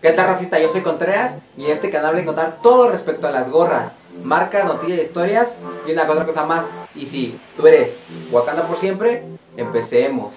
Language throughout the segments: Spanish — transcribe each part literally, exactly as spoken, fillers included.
¿Qué tal, racita? Yo soy Contreras y en este canal voy a encontrar todo respecto a las gorras, marcas, noticias, historias y una otra cosa más. Y si tú eres Wakanda por siempre, empecemos.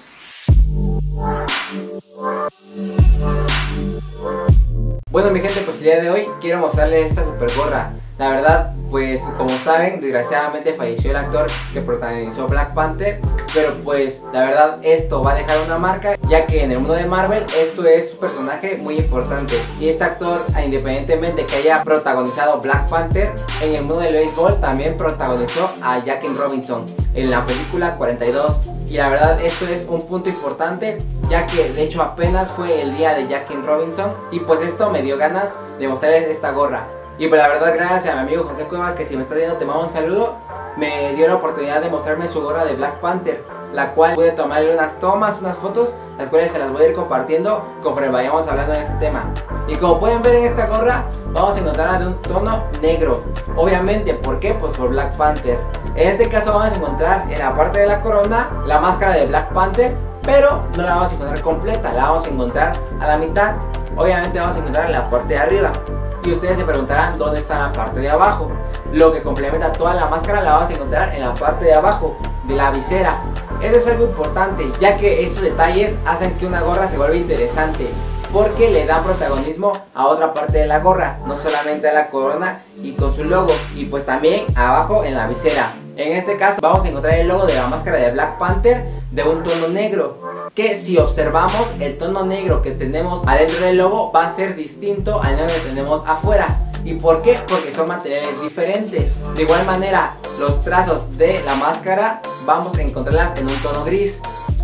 Bueno, mi gente, pues el día de hoy quiero mostrarles esta super gorra. La verdad, pues como saben, desgraciadamente falleció el actor que protagonizó Black Panther, pero pues la verdad esto va a dejar una marca, ya que en el mundo de Marvel esto es un personaje muy importante. Y este actor, independientemente de que haya protagonizado Black Panther, en el mundo del béisbol también protagonizó a Jackie Robinson en la película cuarenta y dos. Y la verdad esto es un punto importante, ya que de hecho apenas fue el día de Jackie Robinson. Y pues esto me dio ganas de mostrarles esta gorra. Y pues la verdad, gracias a mi amigo José Cuevas, que si me estás viendo te mando un saludo, me dio la oportunidad de mostrarme su gorra de Black Panther, la cual pude tomarle unas tomas, unas fotos, las cuales se las voy a ir compartiendo conforme vayamos hablando de este tema. Y como pueden ver en esta gorra, vamos a encontrarla de un tono negro. Obviamente, ¿por qué? Pues por Black Panther. En este caso vamos a encontrar en la parte de la corona la máscara de Black Panther, pero no la vamos a encontrar completa, la vamos a encontrar a la mitad. Obviamente vamos a encontrar en la parte de arriba. Y ustedes se preguntarán dónde está la parte de abajo. Lo que complementa toda la máscara la vamos a encontrar en la parte de abajo de la visera. Eso es algo importante, ya que estos detalles hacen que una gorra se vuelva interesante, porque le da protagonismo a otra parte de la gorra, no solamente a la corona y con su logo, y pues también abajo en la visera. En este caso vamos a encontrar el logo de la máscara de Black Panther de un tono negro, que si observamos el tono negro que tenemos adentro del logo va a ser distinto al negro que tenemos afuera. ¿Y por qué? Porque son materiales diferentes. De igual manera, los trazos de la máscara vamos a encontrarlas en un tono gris,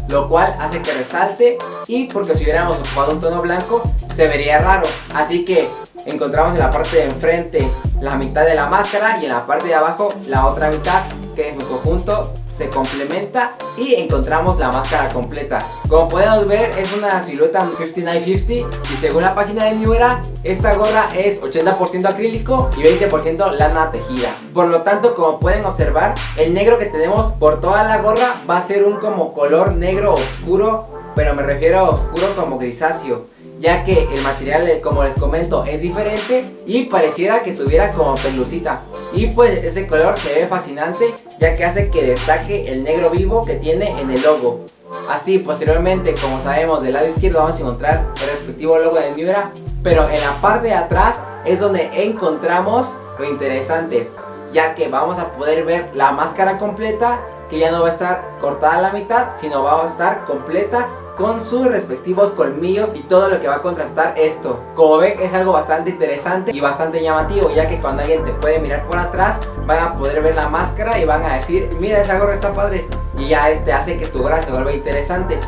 lo cual hace que resalte, y porque si hubiéramos ocupado un tono blanco se vería raro. Así que encontramos en la parte de enfrente la mitad de la máscara y en la parte de abajo la otra mitad, que en su conjunto se complementa y encontramos la máscara completa. Como podemos ver, es una silueta cincuenta y nueve cincuenta y según la página de New Era, esta gorra es ochenta por ciento acrílico y veinte por ciento lana tejida. Por lo tanto, como pueden observar, el negro que tenemos por toda la gorra va a ser un como color negro oscuro, pero me refiero a oscuro como grisáceo, ya que el material, como les comento, es diferente y pareciera que tuviera como pelucita. Y pues ese color se ve fascinante, ya que hace que destaque el negro vivo que tiene en el logo. Así, posteriormente, como sabemos, del lado izquierdo vamos a encontrar el respectivo logo de Nibra, pero en la parte de atrás es donde encontramos lo interesante, ya que vamos a poder ver la máscara completa, que ya no va a estar cortada a la mitad, sino va a estar completa con sus respectivos colmillos y todo lo que va a contrastar esto. Como ven, es algo bastante interesante y bastante llamativo, ya que cuando alguien te puede mirar por atrás van a poder ver la máscara y van a decir, mira, esa gorra está padre, y ya este hace que tu gorra se vuelva interesante.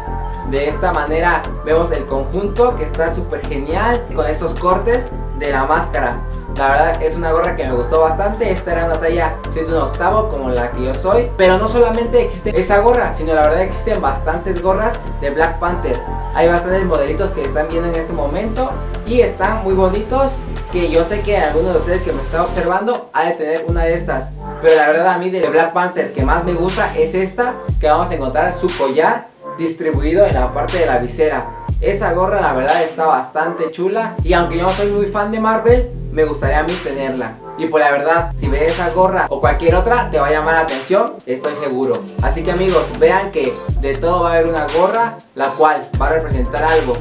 De esta manera vemos el conjunto, que está súper genial con estos cortes de la máscara. La verdad es una gorra que me gustó bastante. Esta era una talla siete y un octavo, como la que yo soy. Pero no solamente existe esa gorra, sino la verdad existen bastantes gorras de Black Panther. Hay bastantes modelitos que están viendo en este momento y están muy bonitos, que yo sé que alguno de ustedes que me está observando ha de tener una de estas. Pero la verdad, a mí de Black Panther que más me gusta es esta, que vamos a encontrar su collar distribuido en la parte de la visera. Esa gorra la verdad está bastante chula, y aunque yo no soy muy fan de Marvel, me gustaría a mí tenerla. Y pues la verdad, si ves esa gorra o cualquier otra, te va a llamar la atención, estoy seguro. Así que amigos, vean que de todo va a haber una gorra, la cual va a representar algo.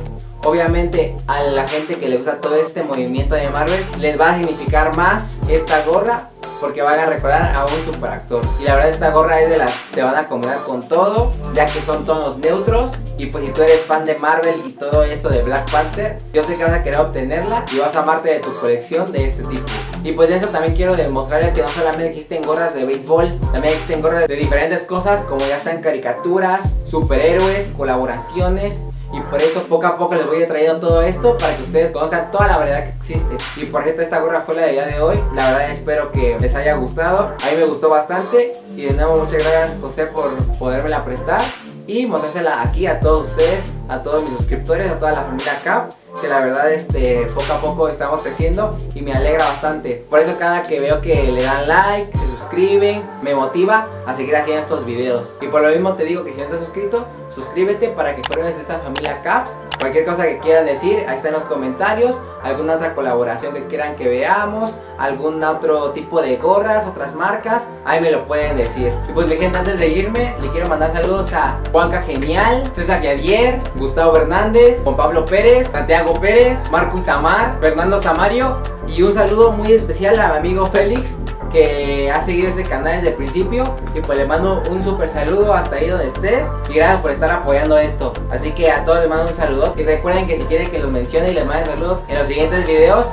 Obviamente a la gente que le gusta todo este movimiento de Marvel, les va a significar más esta gorra, porque van a recordar a un superactor. Y la verdad esta gorra es de las que te van a combinar con todo, ya que son tonos neutros. Y pues si tú eres fan de Marvel y todo esto de Black Panther, yo sé que vas a querer obtenerla y vas a amarte de tu colección de este tipo. Y pues de eso también quiero demostrarles que no solamente existen gorras de béisbol, también existen gorras de diferentes cosas, como ya sean caricaturas, superhéroes, colaboraciones. Y por eso poco a poco les voy a ir trayendo todo esto para que ustedes conozcan toda la variedad que existe. Y por cierto, esta gorra fue la de día de hoy. La verdad espero que les haya gustado. A mí me gustó bastante. Y de nuevo muchas gracias, José, por podérmela prestar y mostrársela aquí a todos ustedes, a todos mis suscriptores, a toda la familia Cap, que la verdad este, poco a poco estamos creciendo y me alegra bastante. Por eso cada que veo que le dan like, se suscriben, me motiva a seguir haciendo estos videos. Y por lo mismo te digo que si no estás suscrito, suscríbete para que formes de esta familia Caps, Cualquier cosa que quieran decir, ahí está en los comentarios. Alguna otra colaboración que quieran que veamos, algún otro tipo de gorras, otras marcas, ahí me lo pueden decir. Y pues mi gente, antes de irme, le quiero mandar saludos a Juanca Genial, César Javier, Gustavo Hernández, Juan Pablo Pérez, Santiago Pérez, Marco Itamar, Fernando Samario. Y un saludo muy especial a mi amigo Félix, que ha seguido este canal desde el principio, y pues le mando un super saludo hasta ahí donde estés, y gracias por estar apoyando esto. Así que a todos les mando un saludo, y recuerden que si quieren que los mencione y les mande saludos en los siguientes videos,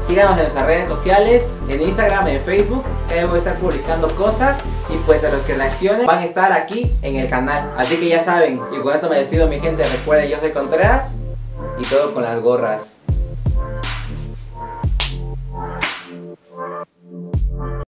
síganos en nuestras redes sociales, en Instagram, en Facebook, que ahí voy a estar publicando cosas, y pues a los que reaccionen van a estar aquí en el canal. Así que ya saben, y con esto me despido mi gente. Recuerden, yo soy Contreras, y todo con las gorras.